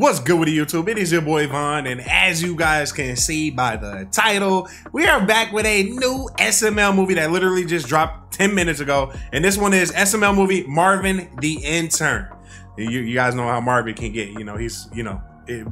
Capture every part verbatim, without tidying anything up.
What's good with YouTube? It is your boy Vaughn, and as you guys can see by the title, we are back with a new S M L movie that literally just dropped ten minutes ago, and this one is S M L movie Marvin the Intern. You, you guys know how Marvin can get, you know, he's, you know,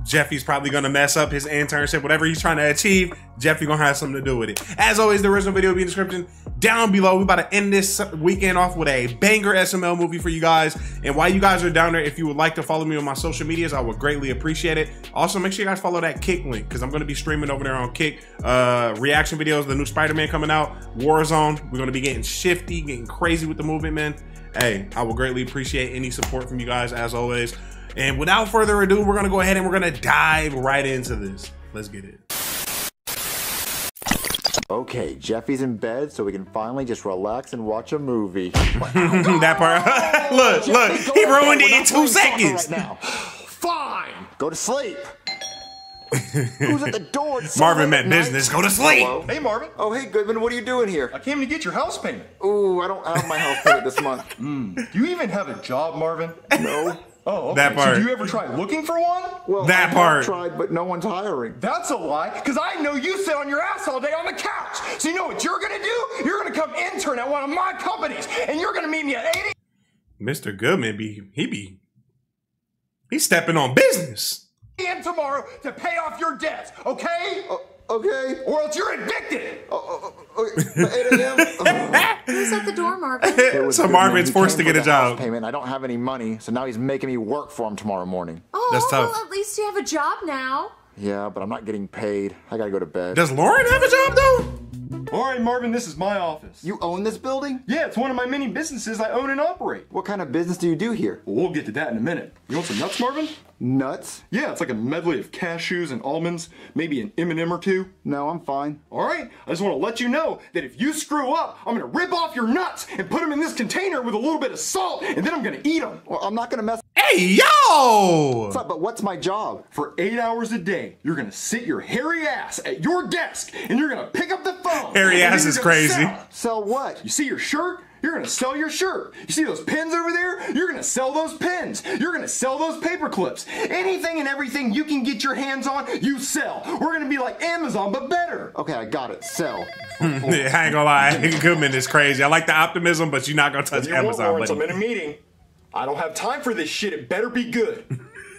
Jeffy's probably gonna mess up his internship, whatever he's trying to achieve, Jeffy gonna have something to do with it. As always, the original video will be in the description down below. We're about to end this weekend off with a banger S M L movie for you guys. And while you guys are down there, if you would like to follow me on my social medias, I would greatly appreciate it. Also, make sure you guys follow that Kick link, because I'm gonna be streaming over there on Kick. Uh, reaction videos, the new Spider-Man coming out, Warzone. We're gonna be getting shifty, getting crazy with the movement, man. Hey, I will greatly appreciate any support from you guys, as always. And without further ado, we're gonna go ahead and we're gonna dive right into this. Let's get it. Okay, Jeffy's in bed, so we can finally just relax and watch a movie. That part. Look, Jeffy, look, he ruined it in two seconds. Right now. Fine. Go to sleep. Who's at the door? Marvin meant business. Go to sleep. Hello? Hey, Marvin. Oh, hey, Goodman. What are you doing here? I came to get your house payment. Ooh, I don't have my house payment this month. Mm. Do you even have a job, Marvin? No. Oh, okay. That part. So do you ever try looking for one? Well, that I part. Tried, but no one's hiring. That's a lie, because I know you sit on your ass all day on the couch. So you know what you're gonna do? You're gonna come intern at one of my companies, and you're gonna meet me at eighty. Mister Goodman be he be he's stepping on business. And tomorrow to pay off your debts, okay? Uh, okay. Or else you're evicted. Uh, uh, Who's at the door, Marvin? So Marvin's forced to get a job. Payment. I don't have any money, so now he's making me work for him tomorrow morning. Oh, that's tough. Well, at least you have a job now. Yeah, but I'm not getting paid. I gotta go to bed. Does Lauren have a job though? All right, Marvin, this is my office. You own this building? Yeah, it's one of my many businesses I own and operate. What kind of business do you do here? Well, we'll get to that in a minute. You want some nuts, Marvin? Nuts? Yeah, it's like a medley of cashews and almonds, maybe an M and M or two. No, I'm fine. All right, I just want to let you know that if you screw up, I'm going to rip off your nuts and put them in this container with a little bit of salt, and then I'm going to eat them. Well, I'm not going to mess... Hey, yo! What's up, but what's my job? For eight hours a day, you're going to sit your hairy ass at your desk, and you're going to pick up the phone. Hairy ass is crazy. Sell. Sell what? You see your shirt? You're gonna sell your shirt. You see those pins over there? You're gonna sell those pins. You're gonna sell those paper clips. Anything and everything you can get your hands on, you sell. We're gonna be like Amazon, but better. Okay, I got it. Sell. Yeah, I ain't gonna lie. Goodman is crazy. I like the optimism, but you're not gonna touch Amazon. I'm in a meeting. I don't have time for this shit. It better be good.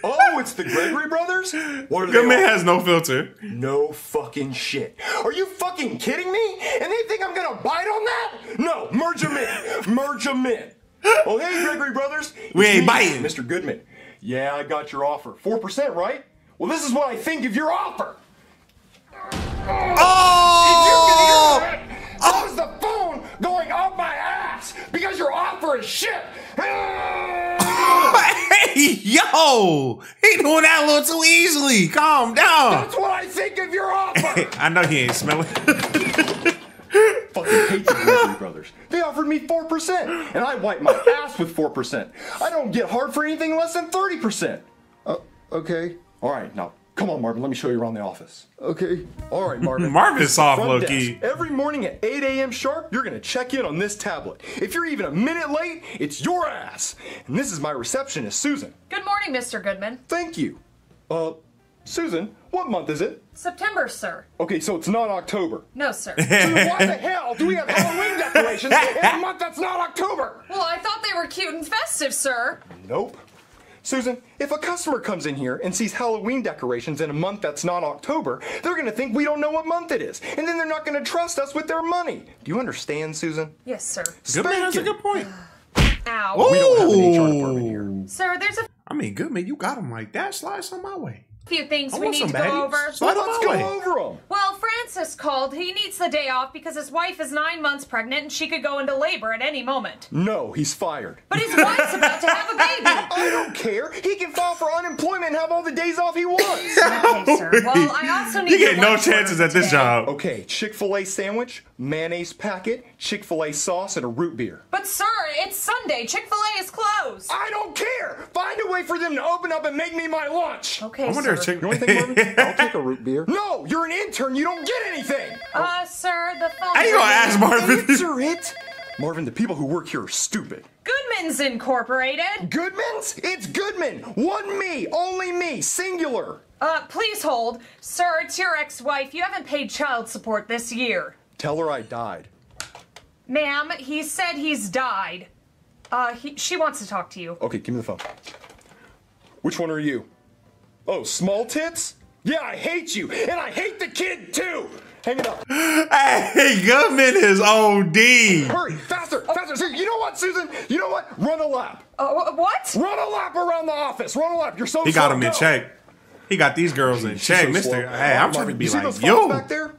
Oh, it's the Gregory brothers? What are Goodman they has no filter. No fucking shit. Are you fucking kidding me? And they think I'm gonna bite on that? No, merge them in. Merge them in. Oh, hey, Gregory brothers. We ain't biting. Mister Goodman. Yeah, I got your offer. four percent, right? Well, this is what I think of your offer. Oh! If you can hear that, that was the phone going off my ass because your offer is shit. Yo, he doing that a little too easily. Calm down. That's what I think of your offer. I know he ain't smelling. Fucking hate the Gregory brothers. They offered me four percent, and I wiped my ass with four percent. I don't get hard for anything less than thirty percent. Uh, okay. All right, now come on, Marvin. Let me show you around the office. Okay. All right, Marvin. Marvin's soft, low key. Every morning at eight A M sharp, you're gonna check in on this tablet. If you're even a minute late, it's your ass. And this is my receptionist, Susan. Good morning, Mister Goodman. Thank you. Uh, Susan, what month is it? September, sir. Okay, so it's not October. No, sir. So why the hell do we have Halloween decorations in a month that's not October? Well, I thought they were cute and festive, sir. Nope. Susan, if a customer comes in here and sees Halloween decorations in a month that's not October, they're going to think we don't know what month it is, and then they're not going to trust us with their money. Do you understand, Susan? Yes, sir. Goodman has a good point. Ow. Ooh. We don't have an H R department here. Sir, there's a... I mean, Goodman, you got him like that. Slide some my way. Few things I we need to bags. Go over. Slide well, let's go way. Over them. Well, Francis called. He needs the day off because his wife is nine months pregnant and she could go into labor at any moment. No, he's fired. But his wife's about to have a baby. I don't care. He can file for unemployment and have all the days off he wants. Okay, sir. Well, I also need you get no chances at this today. Job. Okay, Chick-fil-A sandwich, mayonnaise packet, Chick-fil-A sauce, and a root beer. But sir, it's Sunday. Chick-fil-A is closed. I don't care. Find a way for them to open up and make me my lunch. Okay, I wonder sir. Chick- you want anything, Marvin? I'll take a root beer. No, you're an intern. You don't get anything. Uh, sir, the phone. How you gonna ask Marvin? Answer it. Marvin, the people who work here are stupid. Goodman. Goodman's Incorporated. Goodman's? It's Goodman. One me. Only me. Singular. Uh, please hold. Sir, it's your ex-wife. You haven't paid child support this year. Tell her I died. Ma'am, he said he's died. Uh, he, she wants to talk to you. Okay, give me the phone. Which one are you? Oh, small tits? Yeah, I hate you, and I hate the kid, too! Hang it up. Hey, Goodman is O D. Hurry, faster, faster. Here, you know what, Susan? You know what? Run a lap. Uh, what? Run a lap around the office. Run a lap. You're so He got them in check. He got these girls in check, so mister. Hey, I'm trying to be you like, see those yo. Back there?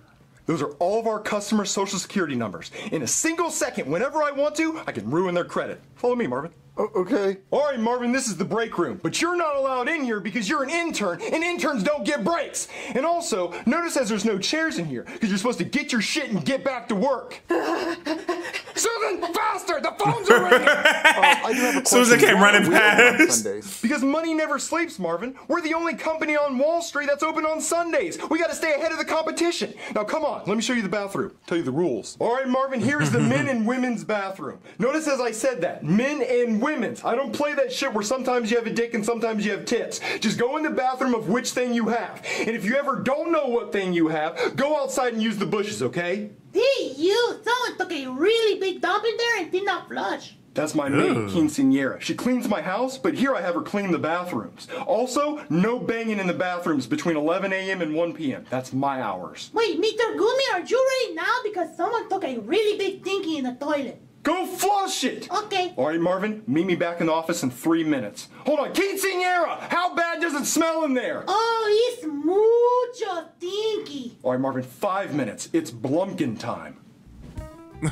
Those are all of our customers' social security numbers. In a single second, whenever I want to, I can ruin their credit. Follow me, Marvin. O okay. All right, Marvin, this is the break room, but you're not allowed in here because you're an intern, and interns don't get breaks. And also, notice as there's no chairs in here, because you're supposed to get your shit and get back to work. Susan, faster! The phones are ringing! uh, Susan came running past. Because money never sleeps, Marvin. We're the only company on Wall Street that's open on Sundays. We gotta stay ahead of the competition. Now, come on, let me show you the bathroom. Tell you the rules. All right, Marvin, here's the men and women's bathroom. Notice as I said that, men and women's. I don't play that shit where sometimes you have a dick and sometimes you have tits. Just go in the bathroom of which thing you have. And if you ever don't know what thing you have, go outside and use the bushes, okay? Hey, you! Someone took a really big dump in there and did not flush. That's my maid, quinceañera. She cleans my house, but here I have her clean the bathrooms. Also, no banging in the bathrooms between eleven A M and one P M That's my hours. Wait, Mister Gumi, are you ready now? Because someone took a really big thingy in the toilet. Go flush it! Okay. All right, Marvin, meet me back in the office in three minutes. Hold on, quinceañera! How bad does it smell in there? Oh, it's mucho stinky. All right, Marvin, five minutes. It's Blumpkin time.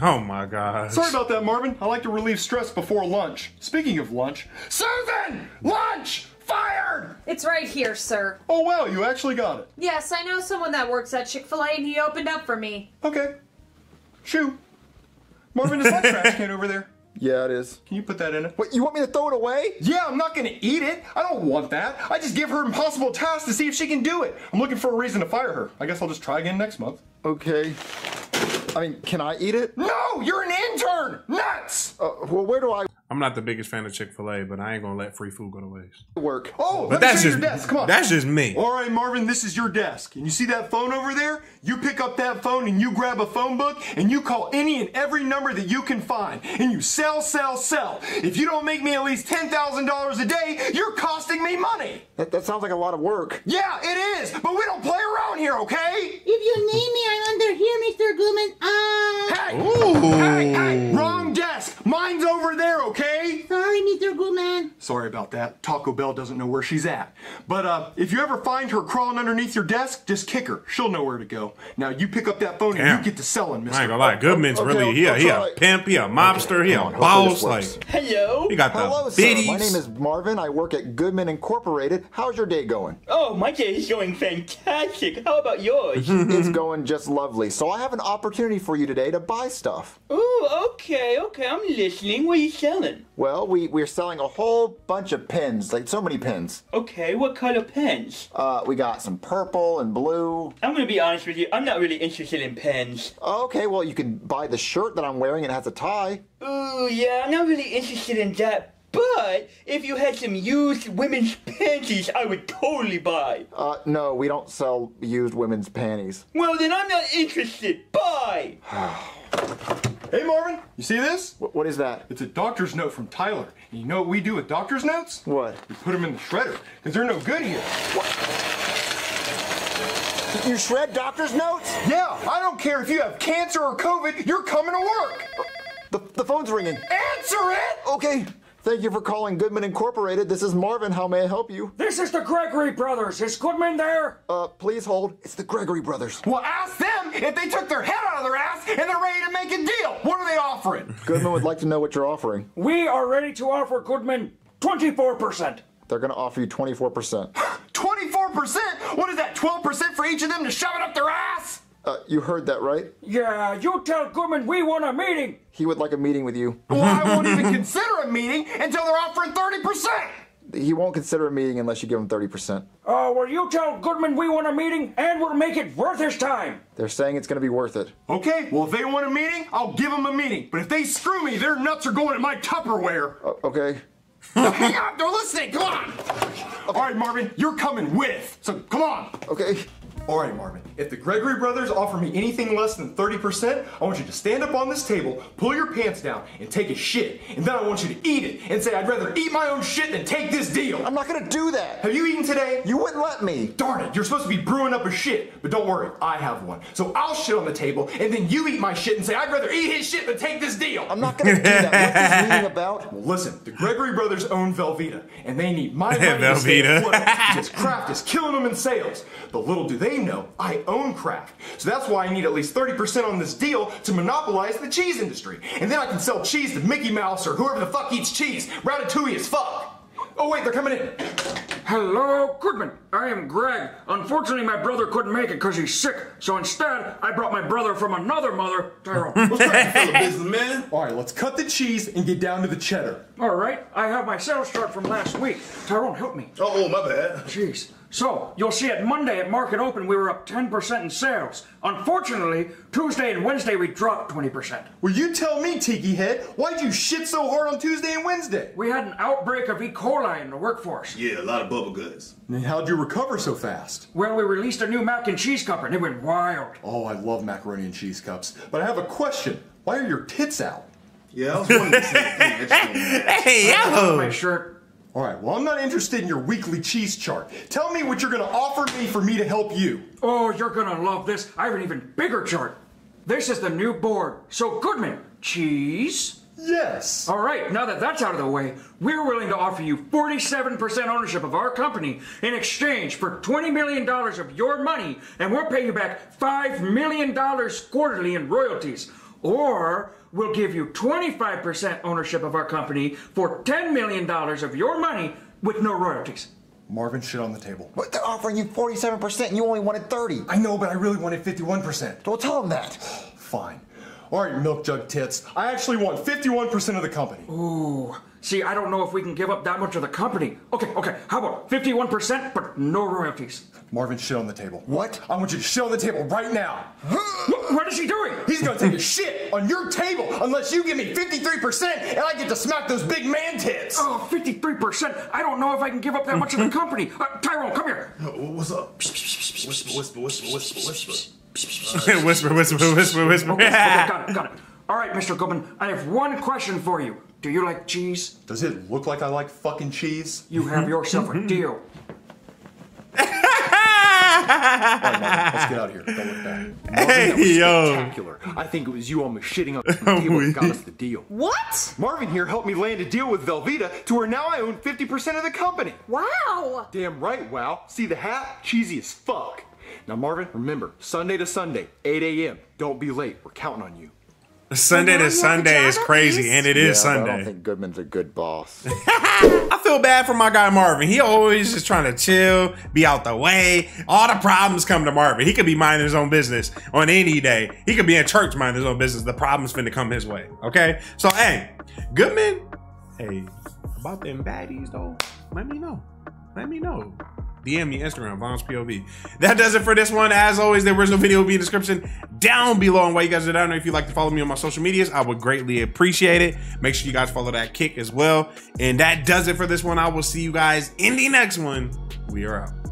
Oh, my gosh. Sorry about that, Marvin. I like to relieve stress before lunch. Speaking of lunch, Susan! Lunch! Fired! It's right here, sir. Oh, wow, you actually got it. Yes, I know someone that works at Chick-fil-A, and he opened up for me. Okay. Shoo. Marvin, is that trash can over there? Yeah, it is. Can you put that in it? What, you want me to throw it away? Yeah, I'm not gonna eat it. I don't want that. I just give her impossible tasks to see if she can do it. I'm looking for a reason to fire her. I guess I'll just try again next month. Okay. I mean, can I eat it? No, you're an intern! Nuts! Uh, well, where do I... I'm not the biggest fan of Chick-fil-A, but I ain't gonna let free food go to waste. Work. Oh, but that's just your desk. Come on. That's just me. All right, Marvin, this is your desk. And you see that phone over there? You pick up that phone and you grab a phone book and you call any and every number that you can find. And you sell, sell, sell. If you don't make me at least ten thousand dollars a day, you're costing me money. That, that sounds like a lot of work. Yeah, it is. But we don't play around here, okay? If you need me, I'm under here, Mister Goodman. Uh... Hey! Ooh. Hey, hey! Wrong desk. Mine's over there, okay? Okay? Sorry, Mister Goodman. Sorry about that. Taco Bell doesn't know where she's at. But uh, if you ever find her crawling underneath your desk, just kick her. She'll know where to go. Now you pick up that phone Damn. and you get to selling, Mister I ain't gonna lie. Goodman's okay, really here. He, he a pimp. He a mobster. Okay, he on, a boss. Like, hello. He got Hello, the biddies. My name is Marvin. I work at Goodman Incorporated. How's your day going? Oh, my day is going fantastic. How about yours? It's going just lovely. So I have an opportunity for you today to buy stuff. Ooh, okay, okay. I'm listening. What are you selling? Well, we, we're selling a whole bunch of pens, like so many pens. Okay, what color pens? Uh, we got some purple and blue. I'm gonna be honest with you, I'm not really interested in pens. Okay, well you can buy the shirt that I'm wearing and it has a tie. Ooh, yeah, I'm not really interested in that. But if you had some used women's panties, I would totally buy. Uh, no, we don't sell used women's panties. Well, then I'm not interested. Bye! Hey, Marvin, you see this? W what is that? It's a doctor's note from Tyler. And you know what we do with doctor's notes? What? We put them in the shredder, because they're no good here. What? You shred doctor's notes? Yeah, I don't care if you have cancer or COVID, you're coming to work. The, the phone's ringing. Answer it! Okay. Thank you for calling Goodman Incorporated. This is Marvin. How may I help you? This is the Gregory Brothers. Is Goodman there? Uh, please hold. It's the Gregory Brothers. Well, ask them if they took their head out of their ass and they're ready to make a deal. What are they offering? Goodman would like to know what you're offering. We are ready to offer Goodman twenty-four percent. They're going to offer you twenty-four percent. twenty-four percent? What is that, twelve percent for each of them to shove it up their ass? Uh, you heard that, right? Yeah, you tell Goodman we want a meeting. He would like a meeting with you. Well, I won't even consider a meeting until they're offering thirty percent. He won't consider a meeting unless you give him thirty percent. Oh, uh, well, you tell Goodman we want a meeting, and we'll make it worth his time. They're saying it's going to be worth it. Okay, well, if they want a meeting, I'll give them a meeting. But if they screw me, their nuts are going in my Tupperware. Uh, okay. Hang on, they're listening, come on! Okay. All right, Marvin, you're coming with, so come on! Okay. All right, Marvin, if the Gregory brothers offer me anything less than thirty percent, I want you to stand up on this table, pull your pants down, and take a shit. And then I want you to eat it and say, I'd rather eat my own shit than take this deal. I'm not gonna do that. Have you eaten today? You wouldn't let me. Darn it, you're supposed to be brewing up a shit. But don't worry, I have one. So I'll shit on the table, and then you eat my shit and say, I'd rather eat his shit than take this deal. I'm not gonna do that. What's this meeting about? Well, listen, the Gregory brothers own Velveeta, and they need my money to stay afloat because Kraft is killing them in sales. But little do they They know I own Kraft, so that's why I need at least thirty percent on this deal to monopolize the cheese industry, and then I can sell cheese to Mickey Mouse or whoever the fuck eats cheese. Ratatouille as fuck. Oh wait, they're coming in. Hello, Goodman. I am Greg. Unfortunately, my brother couldn't make it because he's sick, so instead, I brought my brother from another mother, Tyrone. What's up, you businessman? All right, let's cut the cheese and get down to the cheddar. All right, I have my sales chart from last week. Tyrone, help me. Oh, my bad. Jeez. So, you'll see at Monday at market open, we were up ten percent in sales. Unfortunately, Tuesday and Wednesday, we dropped twenty percent. Well, you tell me, Tiki Head, why'd you shit so hard on Tuesday and Wednesday? We had an outbreak of E. coli in the workforce. Yeah, a lot of bubble guts. And how'd you recover so fast? Well, we released a new mac and cheese cup, and it went wild. Oh, I love macaroni and cheese cups. But I have a question. Why are your tits out? Yeah, I was wondering the same thing. Hey, yo! My shirt. All right, well, I'm not interested in your weekly cheese chart. Tell me what you're going to offer me for me to help you. Oh, you're going to love this. I have an even bigger chart. This is the new board. So, Goodman, cheese? Yes. All right, now that that's out of the way, we're willing to offer you forty-seven percent ownership of our company in exchange for twenty million dollars of your money, and we'll pay you back five million dollars quarterly in royalties. Or we'll give you twenty-five percent ownership of our company for ten million dollars of your money with no royalties. Marvin, shit on the table. But they're offering you forty-seven percent and you only wanted thirty. I know, but I really wanted fifty-one percent. Don't tell them that. Fine. All right, milk jug tits. I actually want fifty-one percent of the company. Ooh. See, I don't know if we can give up that much of the company. Okay, okay, how about fifty-one percent but no royalties? Marvin, shit on the table. What? I want you to shit on the table right now. What is he doing? He's gonna take a shit on your table unless you give me fifty-three percent and I get to smack those big man tits. Oh, fifty-three percent? I don't know if I can give up that much of the company. Uh, Tyrone, come here. What's up? Whisper, whisper, whisper, whisper, whisper. Right. Whisper, whisper, whisper, whisper. Okay, okay, got it, got it. All right, Mister Goodman, I have one question for you. Do you like cheese? Does it look like I like fucking cheese? You have yourself a deal. All right, Marvin, let's get out of here. Don't look back. Marvin, hey, that was yo. Spectacular. I think it was you on the shitting on the table that got us the deal. What? Marvin here helped me land a deal with Velveeta to where now I own fifty percent of the company. Wow. Damn right, wow. See the hat? Cheesy as fuck. Now, Marvin, remember, Sunday to Sunday, eight A M Don't be late. We're counting on you. Sunday to Sunday is crazy, and it yeah, is Sunday. I don't think Goodman's a good boss. I feel bad for my guy Marvin. He always just trying to chill, be out the way. All the problems come to Marvin. He could be minding his own business on any day. He could be in church minding his own business. The problem's finna come his way. Okay, so hey, Goodman. Hey, about them baddies though. Let me know. Let me know. D M me Instagram, Vons P O V. That does it for this one. As always, the original video will be in the description down below. And while you guys are down there, if you'd like to follow me on my social medias, I would greatly appreciate it. Make sure you guys follow that kick as well. And that does it for this one. I will see you guys in the next one. We are out.